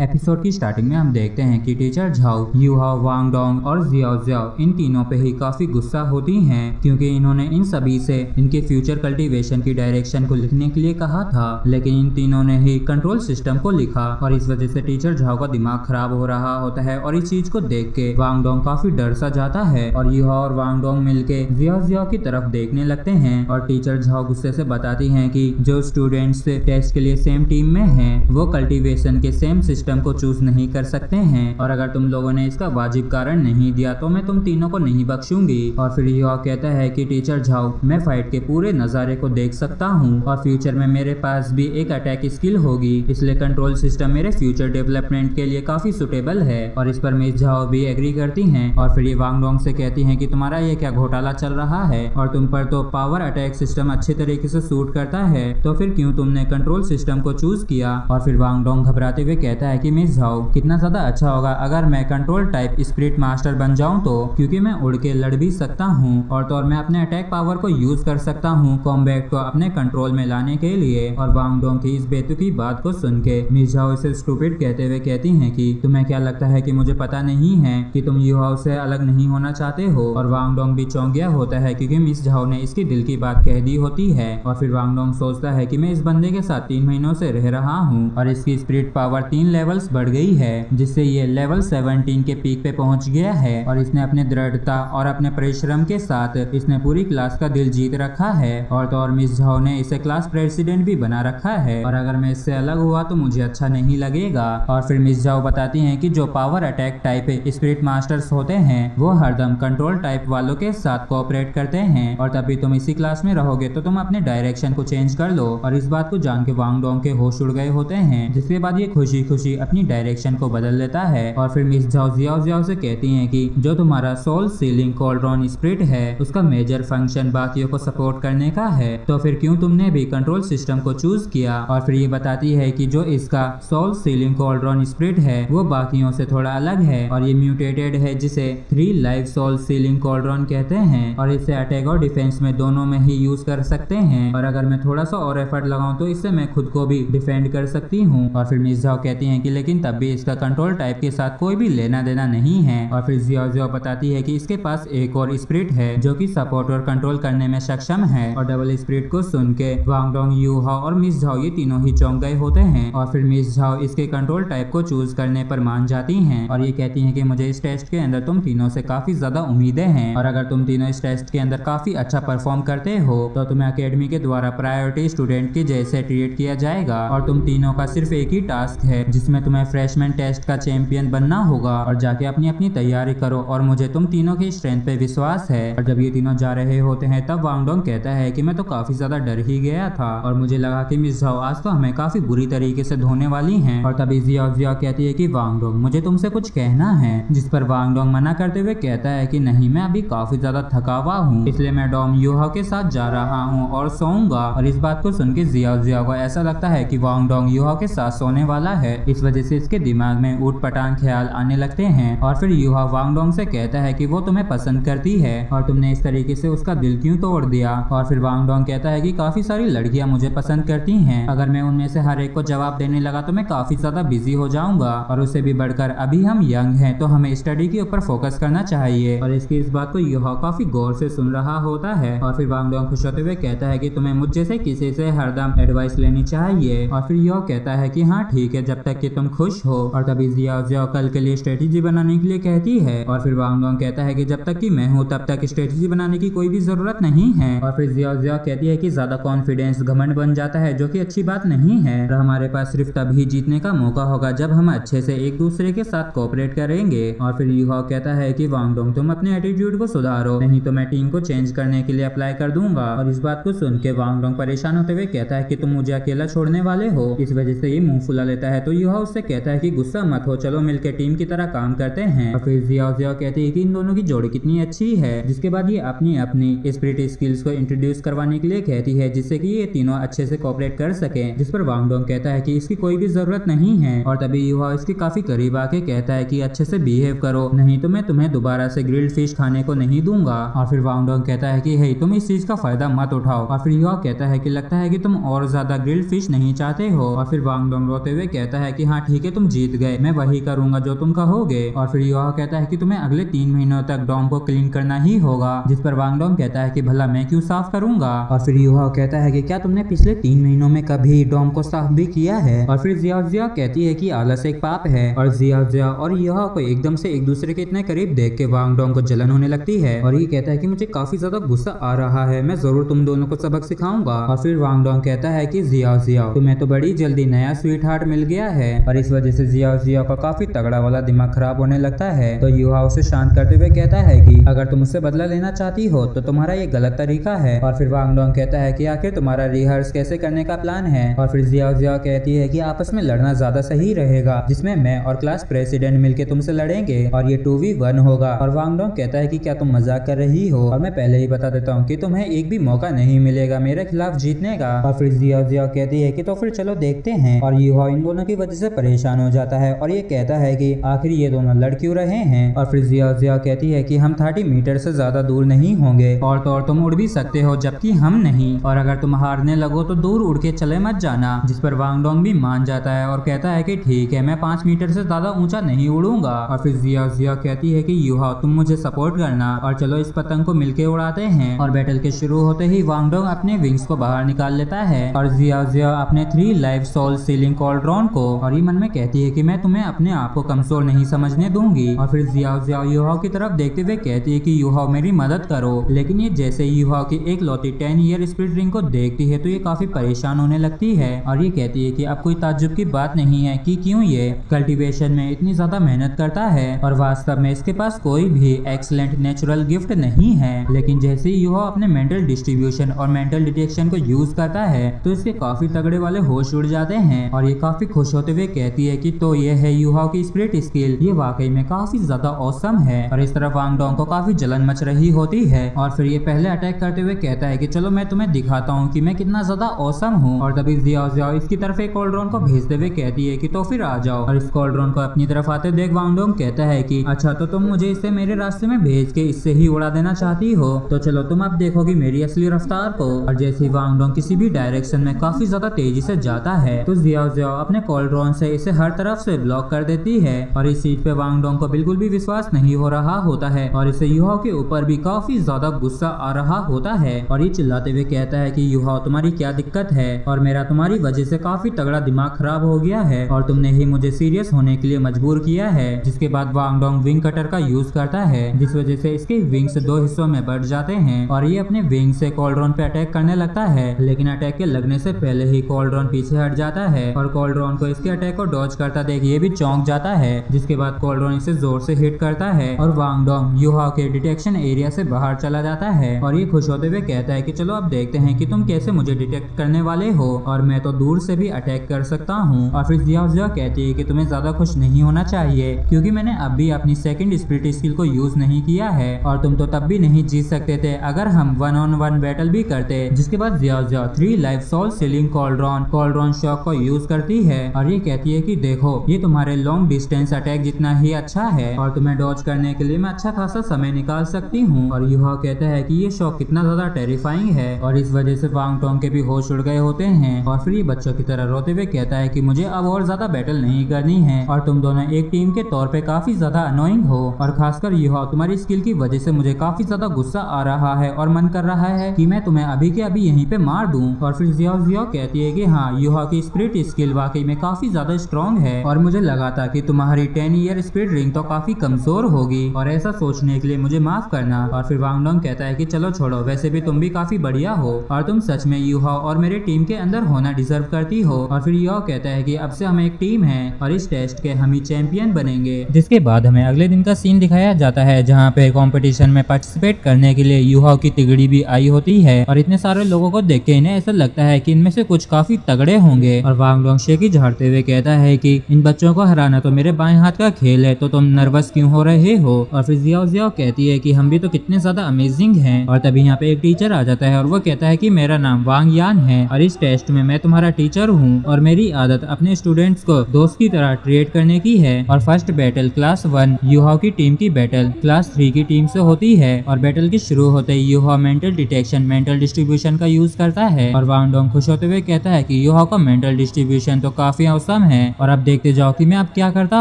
Episode की starting में हम देखते हैं कि टीचर झाओ, यूहाओ, वांगडोंग और जियाओ जियाओ इन तीनों पे ही काफी गुस्सा होती हैं क्योंकि इन्होंने इन सभी से इनके फ्यूचर कल्टीवेशन की डायरेक्शन को लिखने के लिए कहा था, लेकिन इन तीनों ने ही कंट्रोल सिस्टम को लिखा और इस वजह से टीचर झाओ का दिमाग खराब हो रहा होता है और इस चीज को देख के वांगडोंग काफी डर सा जाता है और यूहाओ और वांगडोंग मिलके जियाओ जियाओ की तरफ देखने लगते हैं और टीचर झाओ गुस्से से बताती है कि जो स्टूडेंट्स टेस्ट के लिए सेम टीम में हैं वो कल्टीवेशन के सेम सिस्टम को चूज नहीं कर सकते हैं और अगर तुम लोगों ने इसका वाजिब कारण नहीं दिया तो मैं तुम तीनों को नहीं बख्शूंगी। और फिर युवा कहता है कि टीचर झाओ, मैं फाइट के पूरे नजारे को देख सकता हूँ और फ्यूचर में मेरे पास भी एक अटैक स्किल होगी, इसलिए कंट्रोल सिस्टम मेरे फ्यूचर डेवलपमेंट के लिए काफी सुटेबल है। और इस पर मिस झाओ भी एग्री करती है और फिर ये वांगडोंग से कहती है कि तुम्हारा ये क्या घोटाला चल रहा है और तुम पर तो पावर अटैक सिस्टम अच्छे तरीके से सूट करता है, तो फिर क्यों तुमने कंट्रोल सिस्टम को चूज किया। और फिर वांगडोंग घबराते हुए कहता है कि मिस झाओ, कितना ज्यादा अच्छा होगा अगर मैं कंट्रोल टाइप स्पिरिट मास्टर बन जाऊं तो, क्योंकि मैं उड़ के लड़ भी सकता हूं और तो और मैं अपने अटैक पावर को यूज कर सकता हूं कॉम्बैट को अपने कंट्रोल में लाने के लिए। और वांगडोंग की इस बेतुकी बात को सुन के मिस झाओ इसे स्टूपिड कहते हुए कहती है कि तुम्हें क्या लगता है कि मुझे पता नहीं है कि तुम यूहाओ से अलग नहीं होना चाहते हो। और वांगडोंग भी चौंक गया होता है क्योंकि मिस झाओ ने इसकी दिल की बात कह दी होती है। और फिर वांगडोंग सोचता है कि मैं इस बंदे के साथ 3 महीनों से रह रहा हूँ और इसकी स्पिरिट पावर 3 लेवल्स बढ़ गई है जिससे ये लेवल 17 के पीक पे पहुंच गया है और इसने अपने दृढ़ता और अपने परिश्रम के साथ इसने पूरी क्लास का दिल जीत रखा है। और तो और मिस झाओ ने इसे क्लास प्रेसिडेंट भी बना रखा है और अगर मैं इससे अलग हुआ तो मुझे अच्छा नहीं लगेगा। और फिर मिस झाओ बताती हैं कि जो power attack type spirit masters होते हैं वो हरदम कंट्रोल टाइप वालों के साथ कोऑपरेट करते हैं और तभी तुम इसी क्लास में रहोगे तो तुम अपने डायरेक्शन को चेंज कर लो। और इस बात को जान के वांगडोंग के होश उड़ गए होते हैं जिसके बाद ये खुशी अपनी डायरेक्शन को बदल लेता है। और फिर मिस झाओ जियाओ जियाओ से कहती हैं कि जो तुम्हारा सोल सीलिंग कोल्ड्रॉन स्प्रिट है उसका मेजर फंक्शन बाकियों को सपोर्ट करने का है, तो फिर क्यों तुमने भी कंट्रोल सिस्टम को चूज किया। और फिर ये बताती है कि जो इसका सोल सीलिंग कोल्ड्रॉन स्प्रिट है वो बाकियों से थोड़ा अलग है और ये म्यूटेटेड है जिसे 3 लाइफ सोल सीलिंग कोल्ड्रॉन कहते हैं और इसे अटैक और डिफेंस में दोनों में ही यूज कर सकते हैं और अगर मैं थोड़ा सा और एफर्ट लगाऊं तो इससे मैं खुद को भी डिफेंड कर सकती हूँ। और फिर मिस झाओ कहती हैं कि लेकिन तब भी इसका कंट्रोल टाइप के साथ कोई भी लेना देना नहीं है। और फिर जियाओ जियाओ बताती है कि इसके पास एक और स्पिरिट है जो कि सपोर्ट और कंट्रोल करने में सक्षम है। और डबल स्पिरिट को सुन के वांगडोंग, यूहाओ और मिस झाओ ये तीनों ही चौंक गए होते हैं और फिर मिस झाओ इसके कंट्रोल टाइप को चूज करने पर मान जाती है और ये कहती है कि मुझे इस टेस्ट के अंदर तुम तीनों से काफी ज्यादा उम्मीदें हैं और अगर तुम तीनों इस टेस्ट के अंदर काफी अच्छा परफॉर्म करते हो तो तुम्हें अकेडमी के द्वारा प्रायोरिटी स्टूडेंट के जैसे ट्रीट किया जाएगा और तुम तीनों का सिर्फ एक ही टास्क है जिसमें तुम्हें फ्रेशमैन टेस्ट का चैंपियन बनना होगा और जाके अपनी अपनी तैयारी करो और मुझे तुम तीनों की स्ट्रेंथ पे विश्वास है। और जब ये तीनों जा रहे होते हैं तब वांगडोंग कहता है कि मैं तो काफी ज्यादा डर ही गया था और मुझे लगा कि मिस झाओ आज तो हमें काफी बुरी तरीके से धोने वाली हैं। और तभी जियाओ जियाओ कहती है कि वांगडोंग, मुझे तुमसे कुछ कहना है, जिस पर वांगडोंग मना करते हुए कहता है कि नहीं, मैं अभी काफी ज्यादा थका हुआ हूँ इसलिए मैं डॉम यूहाओ के साथ जा रहा हूँ और सोऊंगा। और इस बात को सुन के जियाओ जियाओ को ऐसा लगता है कि वांगडोंग यूहाओ के साथ सोने वाला है, इस वजह से इसके दिमाग में ऊटपटांग ख्याल आने लगते हैं। और फिर यूहाओ वांगडोंग से कहता है कि वो तुम्हें पसंद करती है और तुमने इस तरीके से उसका दिल क्यों तोड़ दिया। और फिर वांगडोंग कहता है कि काफी सारी लड़कियां मुझे पसंद करती हैं, अगर मैं उनमें से हर एक को जवाब देने लगा तो मैं काफी ज्यादा बिजी हो जाऊंगा और उससे भी बढ़कर अभी हम यंग हैं तो हमें स्टडी के ऊपर फोकस करना चाहिए। और इसकी इस बात को यूहाओ काफी गौर से सुन रहा होता है और फिर वांगडोंग खुश होते हुए कहता है कि तुम्हें मुझ जैसे किसी से हरदम एडवाइस लेनी चाहिए। और फिर यूहाओ कहता है कि हाँ ठीक है, जब तक कि तुम खुश हो। और तभी जियाओ जियाओ कल के लिए स्ट्रेटेजी बनाने के लिए कहती है और फिर वांगडोंग कहता है कि जब तक कि मैं हूँ तब तक स्ट्रेटेजी बनाने की कोई भी जरूरत नहीं है। और फिर जियाओ जियाओ कहती है कि ज्यादा कॉन्फिडेंस घमंड बन जाता है जो कि अच्छी बात नहीं है और हमारे पास सिर्फ तभी जीतने का मौका होगा जब हम अच्छे से एक दूसरे के साथ कोऑपरेट करेंगे। और फिर यूहाओ कहता है कि वांगडोंग, तुम अपने एटीट्यूड को सुधारो नहीं तो मैं टीम को चेंज करने के लिए अप्लाई कर दूंगा। और इस बात को सुन के वांगडोंग परेशान होते हुए कहता है कि तुम मुझे अकेला छोड़ने वाले हो, इस वजह से ये मुंह फुला लेता है। तो यूहाओ उससे कहता है कि गुस्सा मत हो, चलो मिलकर टीम की तरह काम करते हैं। और फिर जियाओ जियाओ कहती है कि इन दोनों की जोड़ी कितनी अच्छी है, जिसके बाद ये अपनी अपनी स्पिरिट स्किल्स को इंट्रोड्यूस करवाने के लिए कहती है जिससे कि ये तीनों अच्छे से कोऑपरेट कर सके, जिस पर वांगडोंग कहता है कि इसकी कोई भी जरूरत नहीं है। और तभी युवा इसके काफी करीब आके कहता है कि अच्छे से बिहेव करो नहीं तो मैं तुम्हें दोबारा से ग्रिल्ड फिश खाने को नहीं दूंगा। और फिर वांगडोंग कहता है कि हे, तुम इस चीज का फायदा मत उठाओ। और फिर युवा कहता है कि लगता है कि तुम और ज्यादा ग्रिल्ड फिश नहीं चाहते हो। और फिर वांगडोंग रोते हुए कहता है कि कि हाँ ठीक है तुम जीत गए, मैं वही करूंगा जो तुम कहोगे। और फिर युवा कहता है कि तुम्हें अगले 3 महीनों तक डोम को क्लीन करना ही होगा, जिस पर वांगडोंग कहता है कि भला मैं क्यों साफ करूंगा। और फिर युवा कहता है कि क्या तुमने पिछले 3 महीनों में कभी डोम को साफ भी किया है। और फिर जियाओजिया कहती है कि आलस एक पाप है। और जियाओजिया और युवा को एकदम से एक दूसरे के इतने करीब देख के वांगडोंग को जलन होने लगती है और ये कहता है कि मुझे काफी ज्यादा गुस्सा आ रहा है, मैं जरूर तुम दोनों को सबक सिखाऊंगा। और फिर वांगडोंग कहता है कि जियाओजिया तुम्हें तो बड़ी जल्दी नया स्वीट हार्ट मिल गया है। और इस वजह से जियाओजिया का काफी तगड़ा वाला दिमाग खराब होने लगता है। तो युवा उसे शांत करते हुए कहता है कि अगर तुम उससे बदला लेना चाहती हो तो तुम्हारा ये गलत तरीका है। और फिर वांगडोंग कहता है कि आखिर तुम्हारा रिहर्स कैसे करने का प्लान है। और फिर जियाओजिया कहती है कि आपस में लड़ना ज्यादा सही रहेगा, जिसमें मैं और क्लास प्रेसिडेंट मिलकर तुमसे लड़ेंगे और ये 2v1 होगा। और वांगडोंग कहता है कि क्या तुम मजाक कर रही हो, और मैं पहले ही बता देता हूँ कि तुम्हें एक भी मौका नहीं मिलेगा मेरे खिलाफ जीतने का। और फिर जियाओजिया कहती है कि तो फिर चलो देखते हैं। और युवा इन दोनों की वजह से परेशान हो जाता है और ये कहता है कि आखिर ये दोनों लड़ क्यों रहे हैं। और फिर जियाओजिया कहती है कि हम 30 मीटर से ज्यादा दूर नहीं होंगे और तुम उड़ भी सकते हो जबकि हम नहीं, और अगर तुम हारने लगो तो दूर उड़ के चले मत जाना। जिस पर वांगडोंग भी मान जाता है और कहता है कि ठीक है मैं 5 मीटर से ज्यादा ऊंचा नहीं उड़ूंगा। और फिर जियाओजिया कहती है कि युवा तुम मुझे सपोर्ट करना और चलो इस पतंग को मिलके उड़ाते हैं। और बैटल के शुरू होते ही वांगडोंग अपने विंग्स को बाहर निकाल लेता है और जियाओजिया अपने 3 लाइव सोल सीलिंग कॉल्ड्रॉन को, और ये मन में कहती है कि मैं तुम्हें अपने आप को कमजोर नहीं समझने दूंगी। और फिर जियाओजिया युवा की तरफ देखते हुए कहती है कि युवा मेरी मदद करो, लेकिन ये जैसे युवा की एक लौती 10 ईयर स्प्लिट रिंग को देखती है तो ये काफी परेशान होने लगती है। और ये कहती है कि अब कोई ताज्जुब की बात नहीं है कि क्यों ये कल्टीवेशन में इतनी ज्यादा मेहनत करता है और वास्तव में इसके पास कोई भी एक्सलेंट नेचुरल गिफ्ट नहीं है। लेकिन जैसे ही युवा अपने मेंटल डिस्ट्रीब्यूशन और मेंटल डिटेक्शन को यूज करता है तो इसके काफी तगड़े वाले होश उड़ जाते हैं और ये काफी खुश होते हुए कहती है कि तो ये है युवा की स्प्लिट स्किल, ये वाकई में काफी ज्यादा औसम है। और इस तरफ वांगडोंग को काफी जलन मच रही होती है और फिर ये पहले अटैक करते हुए कहता है कि चलो मैं तुम्हें दिखाता हूँ कि मैं कितना ज्यादा औसम हूँ। और तभी जियाओजिया इसकी तरफ एक कॉल्ड्रॉन को भेजते हुए कहती है कि तो फिर आ जाओ। और इस कॉल्ड्रॉन को अपनी तरफ आते देख वांगडोंग कहता है कि अच्छा तो तुम मुझे इसे मेरे रास्ते में भेज के इससे ही उड़ा देना चाहती हो, तो चलो तुम अब देखोगी मेरी असली रफ्तार को। और जैसे ही वांगडोंग किसी भी डायरेक्शन में काफी ज्यादा तेजी से जाता है तो जियाओजिया अपने कॉल्ड्रॉन से इसे हर तरफ से ब्लॉक कर देती है। और इस चीज पे वांगडोंग को बिल्कुल भी विश्वास नहीं हो रहा होता है और इसे युवा के ऊपर भी काफी ज्यादा गुस्सा आ रहा होता है। और ये चिल्लाते हुए कहता है कि युवा तुम्हारी क्या दिक्कत है, और मेरा तुम्हारी वजह से काफी तगड़ा दिमाग खराब हो गया है और तुमने ही मुझे सीरियस होने के लिए मजबूर किया है। जिसके बाद वांगडोंग विंग कटर का यूज करता है, जिस वजह से इसके विंग्स 2 हिस्सों में बढ़ जाते हैं और ये अपने विंग से कॉल्ड्रॉन पे अटैक करने लगता है। लेकिन अटैक के लगने से पहले ही कॉल्ड्रॉन पीछे हट जाता है और कॉल्ड्रॉन को इसके अटैक को डॉज करता देख ये भी चौंक जाता है। जिसके बाद कॉल्ड्रॉन इसे जोर से हिट करता है और वांगडोंग युवा के डिटेक्शन एरिया से बाहर चला जाता है और ये खुश होते हुए कहता है कि चलो अब देखते हैं कि तुम कैसे मुझे डिटेक्ट करने वाले हो, और मैं तो दूर से भी अटैक कर सकता हूँ। और फिर जियाओजिया कहती है कि तुम्हें ज्यादा खुश नहीं होना चाहिए क्योंकि मैंने अब भी अपनी सेकंड स्प्लिट स्किल को यूज नहीं किया है और तुम तो तब भी नहीं जीत सकते थे अगर हम 1-on-1 बैटल भी करते। जिसके बाद Xiaojia 3 live soul sealing cauldron shock को यूज करती है और ये कहती है कि देखो ये तुम्हारे लॉन्ग डिस्टेंस अटैक जितना ही अच्छा है और तुम्हें डॉज करने के लिए मैं अच्छा खासा समय निकाल सकती हूँ। और युवा कहता है कि ये शॉक कितना ज्यादा टेरिफाइंग है और इस वजह से वांगडोंग के भी होश उड़ गए होते हैं। और फिर ये बच्चों की तरह रोते हुए कहता है कि मुझे अब और ज्यादा बैटल नहीं करनी है और तुम दोनों एक टीम के तौर पे काफी ज्यादा अनोइंग हो, और खासकर युवा तुम्हारी स्किल की वजह से मुझे काफी ज्यादा गुस्सा आ रहा है और मन कर रहा है कि मैं तुम्हें अभी के अभी यहीं पे मार दूं। और फिर जियाओजिया कहती है कि हाँ युवा की स्प्लिट स्किल वाकई में काफी ज्यादा स्ट्रॉन्ग है और मुझे लगा था कि तुम्हारी 10 ईयर स्प्लिट रिंग तो काफी कमजोर होगी, और ऐसा सोचने के लिए मुझे माफ करना। और फिर वांगडोंग कहता है कि चलो छोड़ो, वैसे भी तुम भी काफी बढ़िया हो और तुम सच में युवा और मेरे टीम के अंदर होना डिजर्व करती हो। और फिर युवा कहता है कि अब से हम एक टीम है और इस टेस्ट के हम ही चैंपियन बनेंगे। जिसके बाद हमें अगले दिन का सीन दिखाया जाता है जहाँ पे कंपटीशन में पार्टिसिपेट करने के लिए युवा की तिगड़ी भी आई होती है और इतने सारे लोगों को देख के इन्हें ऐसा लगता है कि इनमें से कुछ काफी तगड़े होंगे। और वांगडोंग शेखी झाड़ते हुए कहता है कि इन बच्चों को हराना तो मेरे बाएं हाथ का खेल है, तो तुम नर्वस क्यों हो रहे हो। और फिर जियाओजिया कहती है कि हम भी तो कितने ज्यादा अमेजिंग है। और तभी यहाँ पे एक टीचर आ जाता है और वो कहता है कि मेरा नाम वांग यान है और इस टेस्ट में मैं तुम्हारा टीचर हूँ और मेरी आदत अपने स्टूडेंट्स को दोस्त की तरह ट्रीट करने की है। और फर्स्ट बैटल क्लास 1 युवा की टीम की बैटल क्लास 3 की टीम से होती है और बैटल के शुरू होते ही युवा मेंटल डिटेक्शन मेंटल डिस्ट्रीब्यूशन का यूज करता है और वांगडोंग खुश होते हुए कहता है कि युवा का मेंटल डिस्ट्रीब्यूशन तो काफी औसम कम है। और अब देखते जाओ कि मैं अब क्या करता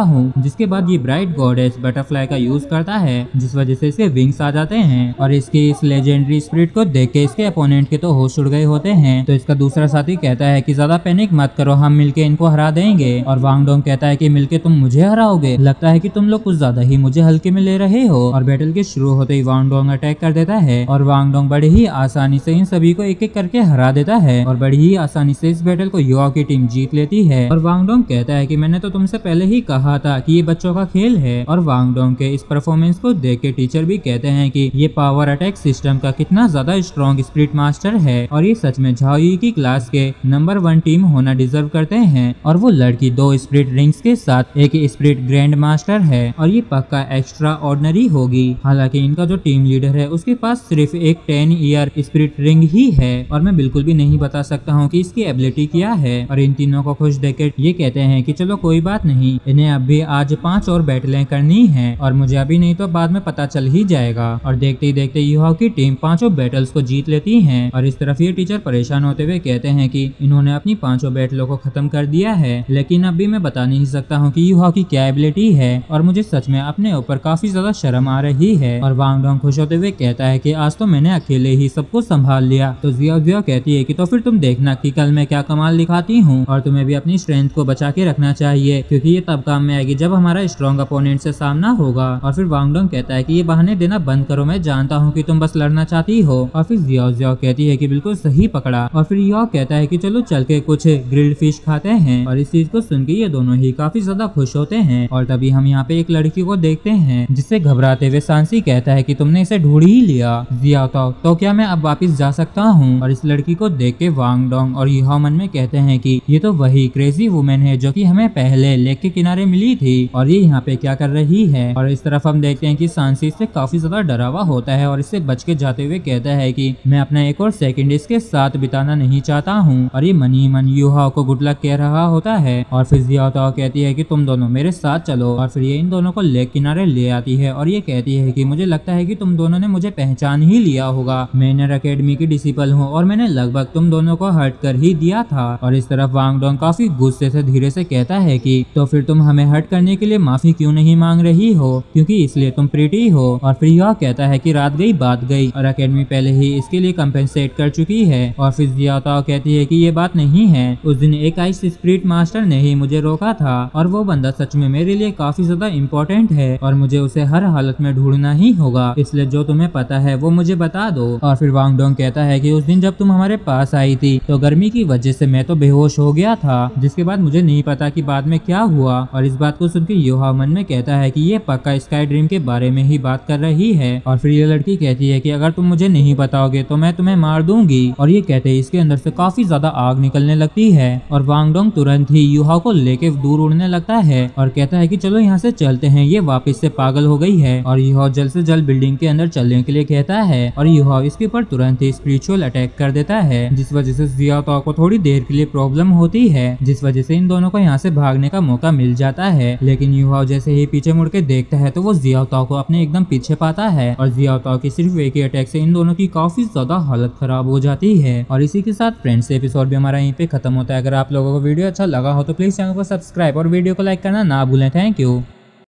हूँ, जिसके बाद ये ब्राइट गॉडेस बटरफ्लाई का यूज करता है, जिस वजह से इसके विंग्स आ जाते हैं। और इसकी इस लेजेंडरी स्प्रिट को देख के इसके अपोनेंट के तो होश उड़ गए होते हैं। तो इसका दूसरा साथी कहता है कि ज्यादा पैनिक मत करो, हम मिलके इनको हरा देंगे। और वांगडोंग कहता है कि मिलके तुम मुझे हराओगे, लगता है कि तुम लोग कुछ ज्यादा ही मुझे हल्के में ले रहे हो। और बैटल के शुरू होते ही वांगडोंग अटैक कर देता है और वांगडोंग बड़े ही आसानी से इन सभी को एक एक करके हरा देता है। और बड़ी ही आसानी से इस बैटल को युवा की टीम जीत लेती है। और वांगडोंग कहता है कि मैंने तो तुमसे पहले ही कहा था कि ये बच्चों का खेल है। और वांगडोंग के इस परफॉर्मेंस को देख के टीचर भी कहते हैं कि ये पावर अटैक सिस्टम का कितना ज्यादा स्ट्रॉन्ग स्प्लिट मास्टर है, और ये सच में झाओयी की क्लास के नंबर 1 टीम होना डिजर्व करते हैं। और वो लड़की 2 स्प्लिट रिंग्स के साथ एक स्प्लिट ग्रैंड मास्टर है, और ये पक्का एक्स्ट्रा ऑर्डिनरी होगी। हालांकि इनका जो टीम लीडर है उसके पास सिर्फ एक 10 ईयर स्प्लिट रिंग ही है, और मैं बिल्कुल भी नहीं बता सकता हूँ कि इसकी एबिलिटी क्या है। और इन तीनों को खुश देख के ये कहते हैं कि चलो कोई बात नहीं, इन्हें अभी आज 5 और बैटलें करनी है, और मुझे अभी नहीं तो बाद में पता चल ही जाएगा। और देखते ही देखते युहाओ की टीम 5 बैटल्स को जीत लेती है। और इस तरफ ये टीचर परेशान होते हुए कहते हैं कि इन्होंने अपनी 5 बैटलों को खत्म कर दिया है, लेकिन अभी मैं बता नहीं सकता हूँ कि युहाओ की क्या एबिलिटी है, और मुझे सच में अपने ऊपर काफी ज्यादा शर्म आ रही है। और वांगडोंग खुश होते हुए कहता है कि आज तो मैंने अकेले ही सबको संभाल लिया। तो जियाओ कहती है कि तो फिर तुम देखना कि कल मैं क्या कमाल दिखाती हूँ, और तुम्हें भी अपनी स्ट्रेंथ को बचा के रखना चाहिए, क्योंकि ये तब काम में आएगी जब हमारा स्ट्रॉन्ग अपोनेंट से सामना होगा। और फिर वांगडोंग कहता है कि ये बहाने देना बंद करो, मैं जानता हूँ कि तुम बस लड़ना चाहती हो। और फिर जियाओ कहती है कि बिल्कुल सही पकड़ा। और फिर युहाओ कहता है कि चलो चल के कुछ ग्रिल्ड फिश खाते हैं। और इस चीज को सुन के ये दोनों ही काफी ज्यादा खुश होते हैं। और तभी हम यहाँ पे एक लड़की को देखते हैं, जिससे घबराते हुए सांसी कहता है कि तुमने इसे ढूंढ ही लिया। जियाओ तो क्या मैं अब वापस जा सकता हूँ? और इस लड़की को देख के वांगडोंग और युहाओ मन में कहते हैं कि ये तो वही क्रेजी वुमेन है जो कि हमें पहले लेक के किनारे मिली थी, और ये यहाँ पे क्या कर रही है। और इस तरफ हम देखते हैं कि सांसी इससे काफी ज्यादा डरा हुआ होता है, और इससे बच के जाते हुए कहता है कि मैं अपना एक और सेकंड इसके साथ बिताना नहीं चाहता हूँ। और ये मन ही मन युहाओ को गुड लक कह रहा होता है। और फिर जियाओ कहती है कि तुम दोनों मेरे साथ चलो। और फिर ये इन दोनों को लेक किनारे ले आती है, और ये कहती है कि मुझे लगता है कि तुम दोनों ने मुझे पहचान ही लिया होगा, मैं नर अकेडमी की डिसिपल हूँ, और मैंने लगभग तुम दोनों को हर्ट कर ही दिया था। और इस तरफ वांगडोंग काफी गुस्से से धीरे से कहता है कि तो फिर तुम हमें हर्ट करने के लिए माफी क्यों नहीं मांग रही हो, क्योंकि इसलिए तुम प्रीटी हो। और फिर युहाओ कहता है कि रात गई बात गई, और अकेडमी पहले ही इसके लिए कम्पेंसेट कर चुकी है। और फिर जियाओ कहती है कि ये बात नहीं है, उस दिन एक आइस स्प्रिट मास्टर ने ही मुझे रोका था, और वो बंदा सच में मेरे लिए काफी ज्यादा इम्पोर्टेंट है, और मुझे उसे हर हालत में ढूंढना ही होगा, इसलिए जो तुम्हें पता है वो मुझे बता दो। और फिर वांगडोंग कहता है कि उस दिन जब तुम हमारे पास आई थी तो गर्मी की वजह से मैं तो बेहोश हो गया था, जिसके बाद मुझे नहीं पता कि बाद में क्या हुआ। और इस बात को सुन के युहाओ मन में कहता है कि ये पक्का स्काई ड्रीम के बारे में ही बात कर रही है। और फिर ये लड़की कहती है कि अगर तुम मुझे नहीं बताओगे तो मैं तुम्हें मार दूंगी। और ये कहते ही इसके अंदर से काफी ज्यादा आग निकलने लगती है, और वांगडोंग तुरंत ही युहाओ को लेके दूर उड़ने लगता है और कहता है कि चलो यहाँ से चलते हैं, ये वापस से पागल हो गई है। और युहाओ जल्द से जल्द बिल्डिंग के अंदर चलने के लिए कहता है, और युहाओ इसके ऊपर तुरंत ही स्पिरिचुअल अटैक कर देता है, जिस वजह से जियाओ को थोड़ी देर के लिए प्रॉब्लम होती है, जिस वजह से इन दोनों को यहाँ से भागने का मौका मिल जाता है। लेकिन युहाओ जैसे ही पीछे मुड़ के देखता है तो वो जियाओ को अपने एकदम पीछे पाता है, और जियाओ के सिर्फ एक ही अटैक से इन दोनों की काफी ज्यादा हालत खराब हो जाती है। और इसी के साथ फ्रेंड्स एपिसोड भी हमारा यहीं पे खत्म होता है। अगर आप लोगों को वीडियो अच्छा लगा हो तो प्लीज चैनल को सब्सक्राइब और वीडियो को लाइक करना ना भूलें। Thank you.